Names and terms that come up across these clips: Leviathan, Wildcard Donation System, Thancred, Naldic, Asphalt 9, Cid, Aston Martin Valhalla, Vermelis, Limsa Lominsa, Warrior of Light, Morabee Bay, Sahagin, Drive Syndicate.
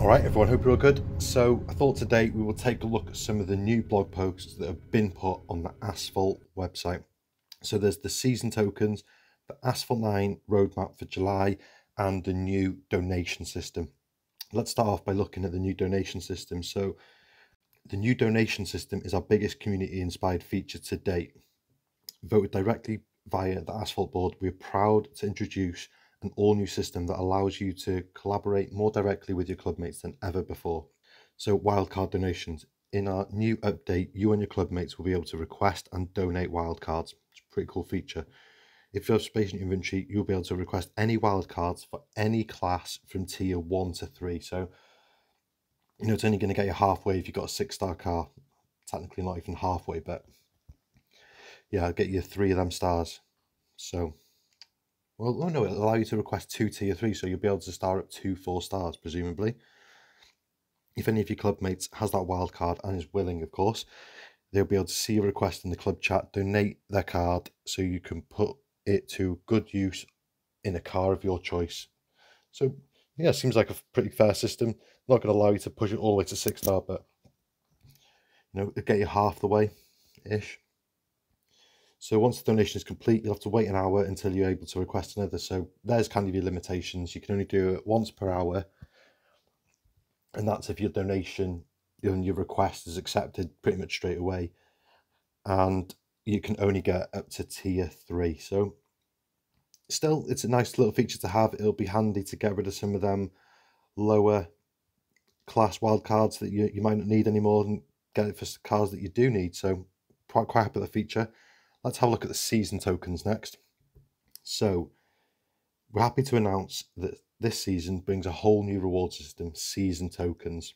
Alright everyone, hope you're all good. So I thought today we will take a look at some of the new blog posts that have been put on the Asphalt website. So there's the season tokens, the Asphalt 9 roadmap for July, and the new donation system. Let's start off by looking at the new donation system. So the new donation system is our biggest community inspired feature to date. Voted directly via the Asphalt board, we're proud to introduce an all-new system that allows you to collaborate more directly with your clubmates than ever before. So wildcard donations. In our new update, you and your clubmates will be able to request and donate wildcards. It's a pretty cool feature. If you have space in your inventory, you'll be able to request any wildcards for any class from tier 1 to 3. So, you know, it's only going to get you halfway if you've got a 6-star car. Technically not even halfway, but yeah, I'll get you 3 of them stars. So, well, oh no, it'll allow you to request 2 tier 3, so you'll be able to start at 2 4-stars, presumably. If any of your clubmates has that wild card and is willing, of course, they'll be able to see a request in the club chat, donate their card so you can put it to good use in a car of your choice. So, yeah, seems like a pretty fair system. Not going to allow you to push it all the way to 6-star, but, you know, it'll get you half the way-ish. So once the donation is complete, you'll have to wait an hour until you're able to request another. So there's kind of your limitations. You can only do it once per hour. And that's if your donation and your request is accepted pretty much straight away. And you can only get up to tier 3. So still, it's a nice little feature to have. It'll be handy to get rid of some of them lower class wildcards that you might not need anymore and get it for cars that you do need. So quite happy with the feature. Let's have a look at the season tokens next. So we're happy to announce that this season brings a whole new reward system, season tokens.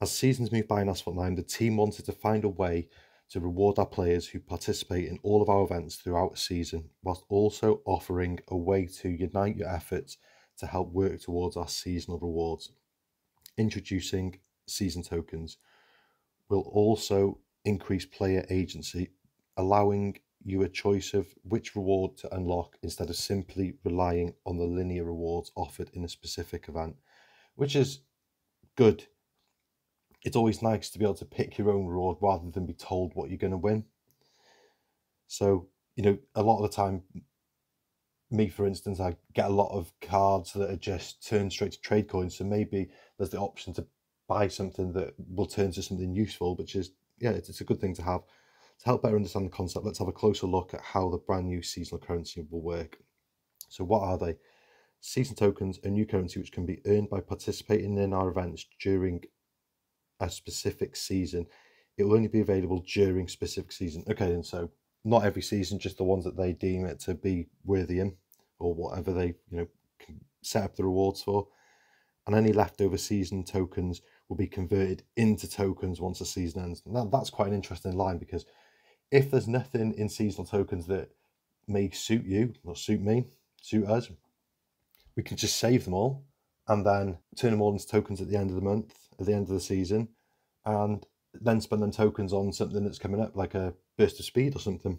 As seasons move by in Asphalt 9, the team wanted to find a way to reward our players who participate in all of our events throughout the season, whilst also offering a way to unite your efforts to help work towards our seasonal rewards. Introducing season tokens will also increase player agency, allowing you a choice of which reward to unlock instead of simply relying on the linear rewards offered in a specific event, which is good. It's always nice to be able to pick your own reward rather than be told what you're going to win. So, you know, a lot of the time, me, for instance, I get a lot of cards that are just turned straight to trade coins. So maybe there's the option to buy something that will turn to something useful, which is, yeah, it's a good thing to have. To help better understand the concept, let's have a closer look at how the brand new seasonal currency will work. So what are they? Season tokens, a new currency which can be earned by participating in our events during a specific season. It will only be available during specific season. Okay, and so not every season, just the ones that they deem it to be worthy in, or whatever they, you know, can set up the rewards for. And any leftover season tokens will be converted into tokens once the season ends. Now that's quite an interesting line, because if there's nothing in seasonal tokens that may suit you, or suit me, suit us, we can just save them all and then turn them all into tokens at the end of the month, at the end of the season, and then spend them tokens on something that's coming up, like a burst of speed or something.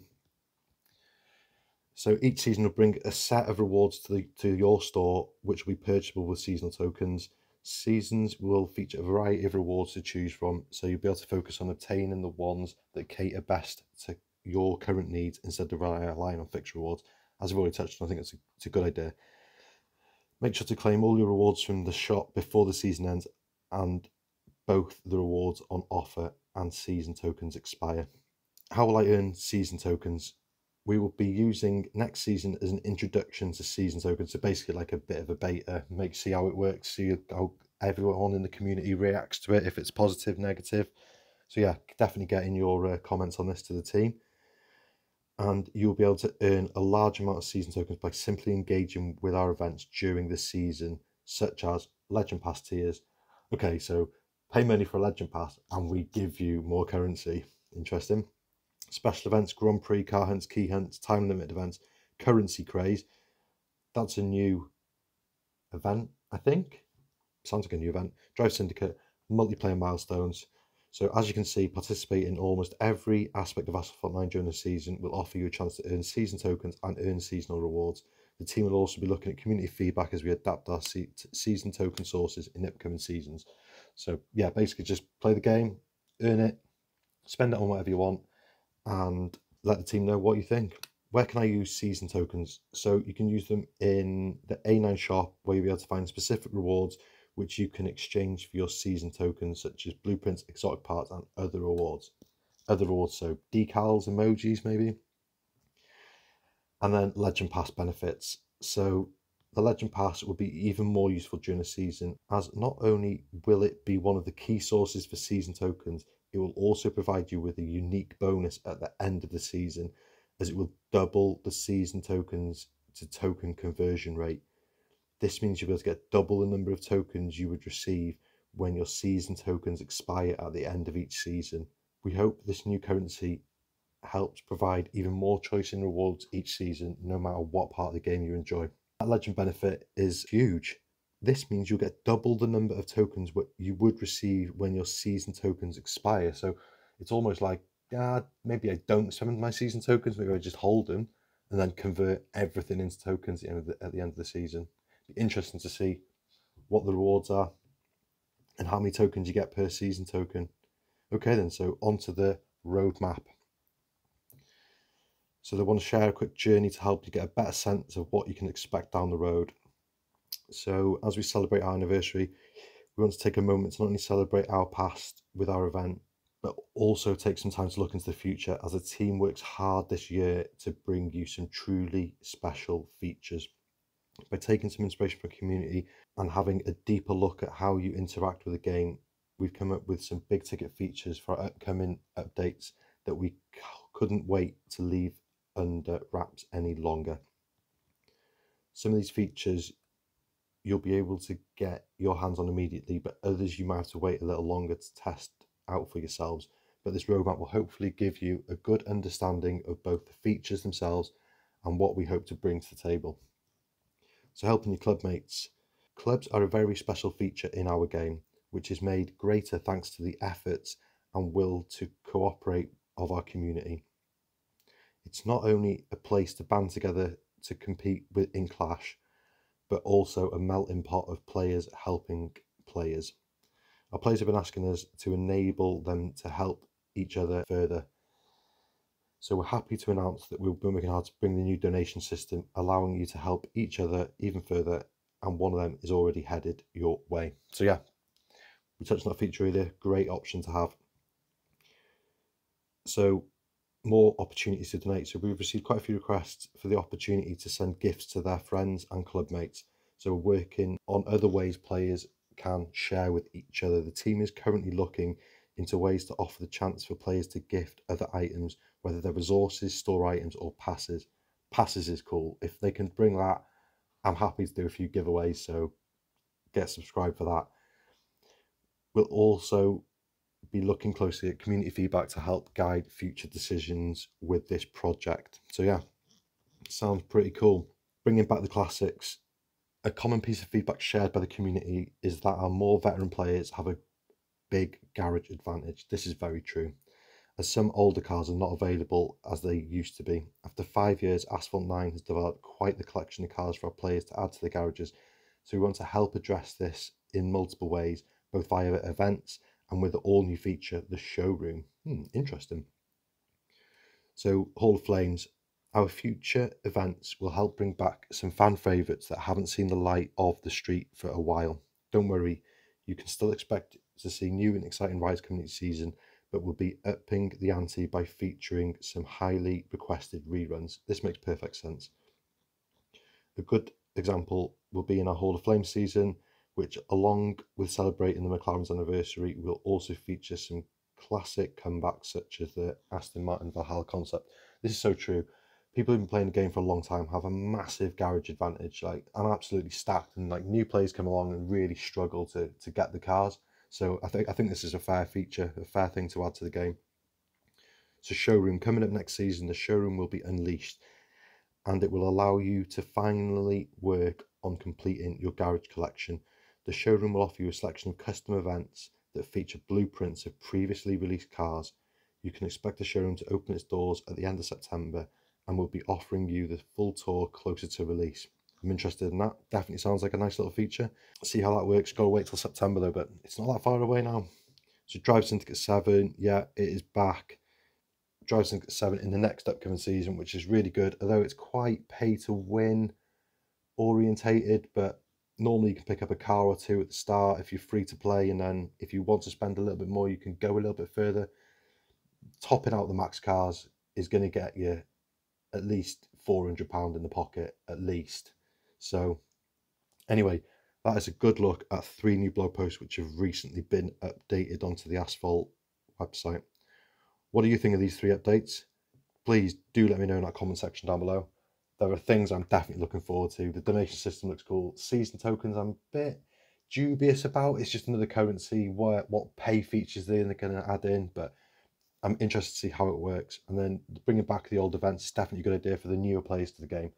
So each season will bring a set of rewards to your store, which will be purchasable with seasonal tokens. Seasons will feature a variety of rewards to choose from, so you'll be able to focus on obtaining the ones that cater best to your current needs instead of relying on fixed rewards. As I've already touched on, I think it's a good idea. Make sure to claim all your rewards from the shop before the season ends and both the rewards on offer and season tokens expire. How will I earn season tokens? We will be using next season as an introduction to season tokens, so basically like a bit of a beta, see how it works, see how everyone in the community reacts to it, if it's positive, negative. So yeah, definitely get in your comments on this to the team. And you'll be able to earn a large amount of season tokens by simply engaging with our events during the season, such as Legend Pass tiers. Okay, so pay money for a Legend Pass and we give you more currency. Interesting. Special events, Grand Prix, car hunts, key hunts, time limit events, currency craze. That's a new event, I think. Sounds like a new event. Drive Syndicate, multiplayer milestones. So as you can see, participate in almost every aspect of Asphalt 9 during the season will offer you a chance to earn season tokens and earn seasonal rewards. The team will also be looking at community feedback as we adapt our season token sources in upcoming seasons. So yeah, basically just play the game, earn it, spend it on whatever you want, and let the team know what you think. Where can I use season tokens? So you can use them in the A9 shop, where you'll be able to find specific rewards which you can exchange for your season tokens, such as blueprints, exotic parts, and other rewards. So decals, emojis maybe. And then Legend Pass benefits. So the Legend Pass will be even more useful during the season, as not only will it be one of the key sources for season tokens, it will also provide you with a unique bonus at the end of the season, as it will double the season tokens to token conversion rate. This means you'll be able to get double the number of tokens you would receive when your season tokens expire at the end of each season. We hope this new currency helps provide even more choice in rewards each season, no matter what part of the game you enjoy. That legend benefit is huge. This means you'll get double the number of tokens what you would receive when your season tokens expire. So it's almost like, maybe I don't spend my season tokens, maybe I just hold them and then convert everything into tokens at the end of the season. It'd be interesting to see what the rewards are and how many tokens you get per season token. Okay then, so onto the roadmap. So they want to share a quick journey to help you get a better sense of what you can expect down the road. So as we celebrate our anniversary, we want to take a moment to not only celebrate our past with our event, but also take some time to look into the future, as the team works hard this year to bring you some truly special features. By taking some inspiration from the community and having a deeper look at how you interact with the game, we've come up with some big ticket features for our upcoming updates that we couldn't wait to leave under wraps any longer. Some of these features you'll be able to get your hands on immediately, but others you might have to wait a little longer to test out for yourselves. But this roadmap will hopefully give you a good understanding of both the features themselves and what we hope to bring to the table. So helping your club mates. Clubs are a very special feature in our game, which is made greater thanks to the efforts and will to cooperate of our community. It's not only a place to band together to compete in Clash, but also a melting pot of players helping players. Our players have been asking us to enable them to help each other further. So we're happy to announce that we've been working hard to bring the new donation system, allowing you to help each other even further, and one of them is already headed your way. So yeah, we touched on that feature earlier, great option to have. So more opportunities to donate. So we've received quite a few requests for the opportunity to send gifts to their friends and club mates. So we're working on other ways players can share with each other. The team is currently looking into ways to offer the chance for players to gift other items, whether they're resources, store items, or passes. Passes is cool. If they can bring that, I'm happy to do a few giveaways, so get subscribed for that. We'll also be looking closely at community feedback to help guide future decisions with this project. So yeah, sounds pretty cool. Bringing back the classics. A common piece of feedback shared by the community is that our more veteran players have a big garage advantage. This is very true, as some older cars are not available as they used to be. After 5 years, Asphalt 9 has developed quite the collection of cars for our players to add to the garages, so we want to help address this in multiple ways, both via events and with the all-new feature, the showroom. Interesting. So, Hall of Flames. Our future events will help bring back some fan favourites that haven't seen the light of the street for a while. Don't worry, you can still expect to see new and exciting rides coming this season, but we'll be upping the ante by featuring some highly requested reruns. This makes perfect sense. A good example will be in our Hall of Flames season, which, along with celebrating the McLaren's anniversary, will also feature some classic comebacks such as the Aston Martin Valhalla concept. This is so true. People who've been playing the game for a long time have a massive garage advantage. Like, I'm absolutely stacked, and like new players come along and really struggle to get the cars. So I think this is a fair feature, a fair thing to add to the game. So showroom, coming up next season, the showroom will be unleashed, and it will allow you to finally work on completing your garage collection. The showroom will offer you a selection of custom events that feature blueprints of previously released cars. You can expect the showroom to open its doors at the end of September and we'll be offering you the full tour closer to release. I'm interested in that. Definitely sounds like a nice little feature. See how that works. Gotta wait till September though, but it's not that far away now. So Drive Syndicate 7, yeah, it is back. Drive Syndicate 7 in the next upcoming season, which is really good, although it's quite pay to win orientated, but normally you can pick up a car or two at the start if you're free to play, and then if you want to spend a little bit more, you can go a little bit further. Topping out the max cars is going to get you at least £400 in the pocket, at least. So anyway, that is a good look at 3 new blog posts which have recently been updated onto the Asphalt website. What do you think of these 3 updates? Please do let me know in that comment section down below. There are things I'm definitely looking forward to. The donation system looks cool. Season tokens I'm a bit dubious about. It's just another currency. What pay features they're going to add in, but I'm interested to see how it works. And then bringing back the old events is definitely a good idea for the newer players to the game.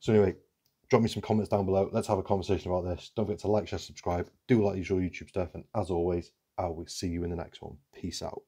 So anyway, drop me some comments down below. Let's have a conversation about this. Don't forget to like, share, subscribe. Do like usual YouTube stuff. And as always, I will see you in the next one. Peace out.